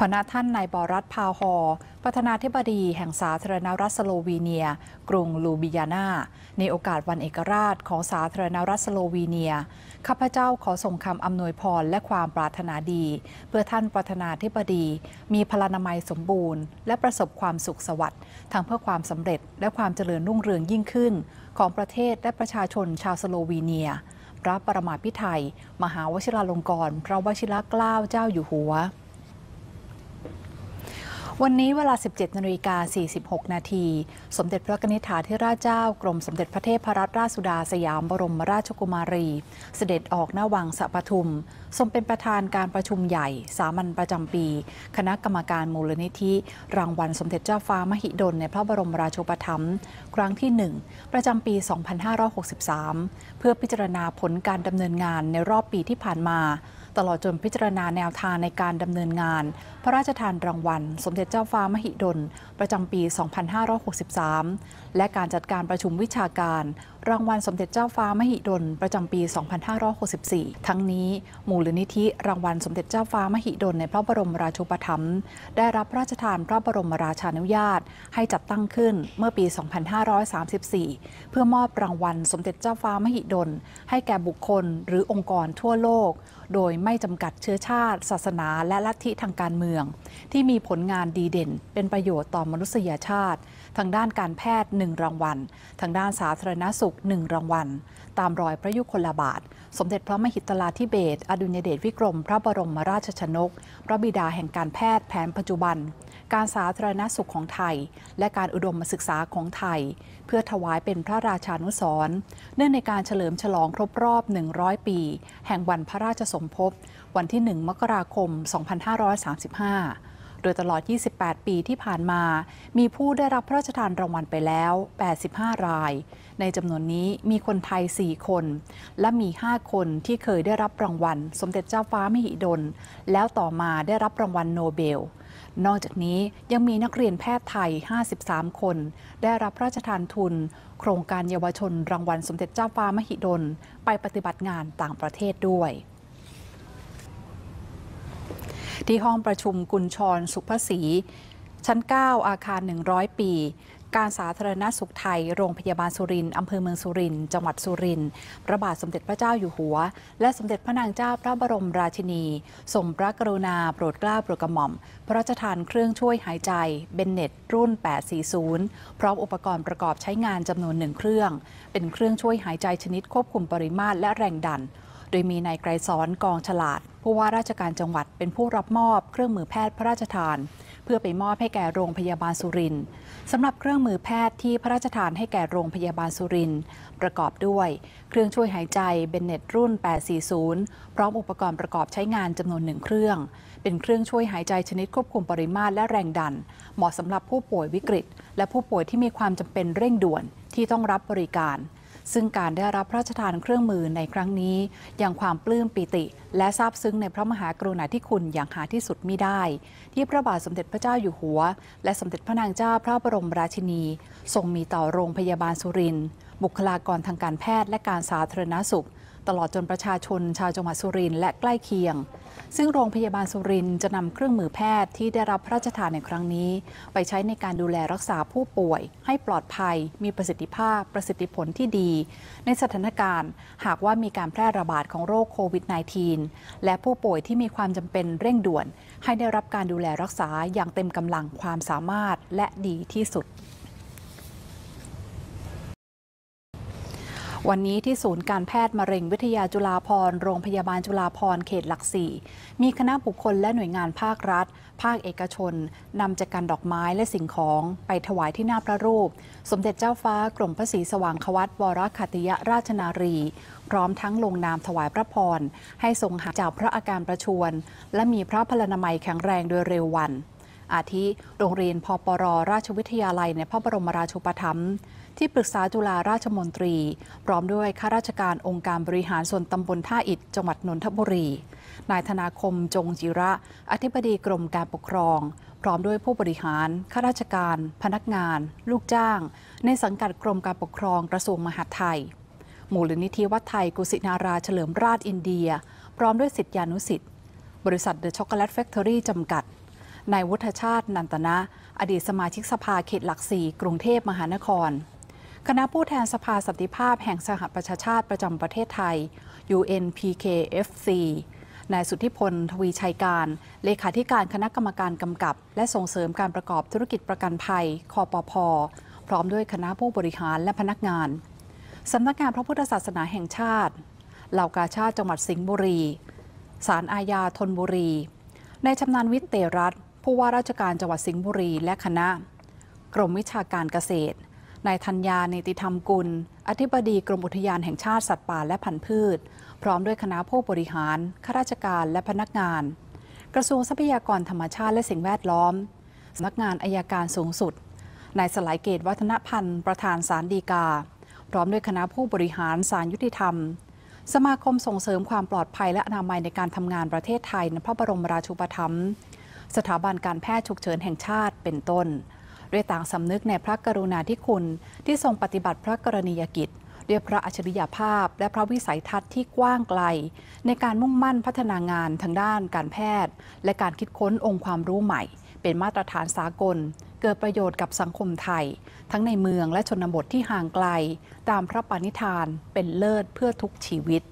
พระนาท่านนายบอรัตพาฮอประธานาธิบดีแห่งสาธารณรัฐสโลวีเนียกรุงลูบิญานาในโอกาสวันเอกราชของสาธารณรัฐสโลวีเนียข้าพเจ้าขอส่งคำอำนวยพรและความปรารถนาดีเพื่อท่านประธานาธิบดีมีพลานามัยสมบูรณ์และประสบความสุขสวัสดิ์ทั้งเพื่อความสำเร็จและความเจริญรุ่งเรืองยิ่งขึ้นของประเทศและประชาชนชาวสโลวีเนียพระปรมาภิไธยมหาวชิราลงกรณ์พระวชิรเกล้าเจ้าอยู่หัววันนี้เวลา 17:46 นาทีสมเด็จพระกนิษฐาธิราชเจ้ากรมสมเด็จพระเทพรัตนราชสุดาสยามบรมราชกุมารีเสด็จออกหน้าวังสะปทุมทรงเป็นประธานการประชุมใหญ่สามัญประจำปีคณะกรรมการมูลนิธิรางวัลสมเด็จเจ้าฟ้ามหิดลในพระบรมราชูปถัมภ์ครั้งที่1ประจำปี 2563 เพื่อพิจารณาผลการดำเนินงานในรอบปีที่ผ่านมาตลอดจนพิจารณาแนวทางในการดำเนินงานพระราชทานรางวัลสมเด็จเจ้าฟ้ามหิดลประจำปี 2563 และการจัดการประชุมวิชาการรางวัลสมเด็จเจ้าฟ้ามหิดลประจำปี 2564 ทั้งนี้มูลนิธิรางวัลสมเด็จเจ้าฟ้ามหิดลในพระบรมราชูปถัมภ์ได้รับพระราชทานพระบรมราชานุญาตให้จัดตั้งขึ้นเมื่อปี 2534 เพื่อมอบรางวัลสมเด็จเจ้าฟ้ามหิดลให้แก่บุคคลหรือองค์กรทั่วโลกโดยไม่จำกัดเชื้อชาติศาสนาและลัทธิทางการเมืองที่มีผลงานดีเด่นเป็นประโยชน์ต่อมนุษยชาติทางด้านการแพทย์1รางวัลทางด้านสาธารณสุข1รางวัลตามรอยพระยุคลบาทสมเด็จพระมหิตลาธิเบศรอดุลยเดชวิกรมพระบรมราชชนกพระบิดาแห่งการแพทย์แผนปัจจุบันการสาธารณสุขของไทยและการอุดมศึกษาของไทยเพื่อถวายเป็นพระราชานุสรณ์เนื่องในการเฉลิมฉลองครบรอบ100ปีแห่งวันพระราชสมภพวันที่1 มกราคม 2535โดยตลอด28ปีที่ผ่านมามีผู้ได้รับพระราชทานรางวัลไปแล้ว85รายในจำนวนนี้มีคนไทย4คนและมี5คนที่เคยได้รับรางวัลสมเด็จเจ้าฟ้ามหิดลแล้วต่อมาได้รับรางวัลโนเบลนอกจากนี้ยังมีนักเรียนแพทย์ไทย53คนได้รับพระราชทานทุนโครงการเยาวชนรางวัลสมเด็จเจ้าฟ้ามหิดลไปปฏิบัติงานต่างประเทศด้วยที่ห้องประชุมกุญชรสุภศรีชั้น9อาคาร100ปีการสาธารณสุขไทยโรงพยาบาลสุรินทร์อำเภอเมืองสุรินทร์จังหวัดสุรินทร์พระบาทสมเด็จพระเจ้าอยู่หัวและสมเด็จพระนางเจ้าพระบรมราชินีทรงพระกรุณาโปรดเกล้าโปรดกระหม่อมพระราชทานเครื่องช่วยหายใจเบนเน็ตรุ่น840พร้อมอุปกรณ์ประกอบใช้งานจำนวน1เครื่องเป็นเครื่องช่วยหายใจชนิดควบคุมปริมาตรและแรงดันโดยมีนายไกรสอนกองฉลาดผู้ว่าราชการจังหวัดเป็นผู้รับมอบเครื่องมือแพทย์พระราชทานเพื่อไปมอบให้แก่โรงพยาบาลสุรินทร์สำหรับเครื่องมือแพทย์ที่พระราชทานให้แก่โรงพยาบาลสุรินทร์ประกอบด้วยเครื่องช่วยหายใจเบนเน็ตรุ่น840พร้อมอุปกรณ์ประกอบใช้งานจำนวน1เครื่องเป็นเครื่องช่วยหายใจชนิดควบคุมปริมาตรและแรงดันเหมาะสำหรับผู้ป่วยวิกฤตและผู้ป่วยที่มีความจำเป็นเร่งด่วนที่ต้องรับบริการซึ่งการได้รับพระราชทานเครื่องมือในครั้งนี้ยังความปลื้มปิติและซาบซึ้งในพระมหากรุณาธิคุณอย่างหาที่สุดมิได้ที่พระบาทสมเด็จพระเจ้าอยู่หัวและสมเด็จพระนางเจ้าพระบรมราชินีทรงมีต่อโรงพยาบาลสุรินทร์บุคลากรทางการแพทย์และการสาธารณสุขตลอดจนประชาชนชาวจังหวัดสุรินทร์และใกล้เคียงซึ่งโรงพยาบาลสุรินทร์จะนำเครื่องมือแพทย์ที่ได้รับพระราชทานในครั้งนี้ไปใช้ในการดูแลรักษาผู้ป่วยให้ปลอดภัยมีประสิทธิภาพประสิทธิผลที่ดีในสถานการณ์หากว่ามีการแพร่ระบาดของโรคโควิด -19 และผู้ป่วยที่มีความจำเป็นเร่งด่วนให้ได้รับการดูแลรักษาอย่างเต็มกำลังความสามารถและดีที่สุดวันนี้ที่ศูนย์การแพทย์มะเร็งวิทยาจุฬาภรณ์โรงพยาบาลจุฬาภรณ์เขตหลักสี่มีคณะบุคคลและหน่วยงานภาครัฐภาคเอกชนนำจักรดอกไม้และสิ่งของไปถวายที่หน้าพระรูปสมเด็จเจ้าฟ้ากรมพระศรีสว่างควัตรวรขัตยราชนารีพร้อมทั้งลงนามถวายพระพรให้ทรงหายจากพระอาการประชวรและมีพระพลานามัยแข็งแรงโดยเร็ววันอาทิโรงเรียนพปร.ราชวิทยาลัยในพระบรมราชูปถัมภ์ที่ปรึกษาจุฬาราชมนตรีพร้อมด้วยข้าราชการองค์การบริหารส่วนตำบลท่าอิฐจังหวัดนนทบุรีนายธนาคมจงจิระอธิบดีกรมการปกครองพร้อมด้วยผู้บริหารข้าราชการพนักงานลูกจ้างในสังกัดกรมการปกครองกระทรวงมหาดไทยมูลนิธิวัดไทยกุสินาราเฉลิมราชอินเดียพร้อมด้วยศิษยานุศิษย์บริษัทเดอะช็อกโกแลตแฟคทอรี่จำกัด นายวุฒิชาตินันตนะอดีตสมาชิกสภาเขตหลักสี่กรุงเทพมหานครคณะผู้แทนสภาสันติภาพแห่งสหประชาชาติประจำประเทศไทย UNPKFC นายสุทธิพลทวีชัยการเลขาธิการคณะกรรมการกำกับและส่งเสริมการประกอบธุรกิจประกันภัยคปภ.พร้อมด้วยคณะผู้บริหารและพนักงานสำนักงานพระพุทธศาสนาแห่งชาติเหล่ากาชาดจังหวัดสิงห์บุรีศาลอาญาธนบุรีนายชำนาญวิทย์เตรัตน์ผู้ว่าราชการจังหวัดสิงห์บุรีและคณะกรมวิชาการเกษตรนายธัญญาเนติธรรมกุลอธิบดีกรมอุทยานแห่งชาติสัตว์ป่าและพันธุ์พืชพร้อมด้วยคณะผู้บริหารข้าราชการและพนักงานกระทรวงทรัพยากรธรรมชาติและสิ่งแวดล้อมสำนักงานอัยการสูงสุดนายสลายเกตวัฒนพันธ์ประธานศาลฎีกาพร้อมด้วยคณะผู้บริหารศาลยุติธรรมสมาคมส่งเสริมความปลอดภัยและอนามัยในการทำงานประเทศไทยในพระบรมราชูปถัมภ์สถาบันการแพทย์ฉุกเฉินแห่งชาติเป็นต้นด้วยต่างสำนึกในพระกรุณาธิคุณที่ทรงปฏิบัติพระกรณียกิจด้วยพระอัจฉริยภาพและพระวิสัยทัศน์ที่กว้างไกลในการมุ่งมั่นพัฒนางานทางด้านการแพทย์และการคิดค้นองค์ความรู้ใหม่เป็นมาตรฐานสากลเกิดประโยชน์กับสังคมไทยทั้งในเมืองและชนบทที่ห่างไกลตามพระปณิธานเป็นเลิศเพื่อทุกชีวิต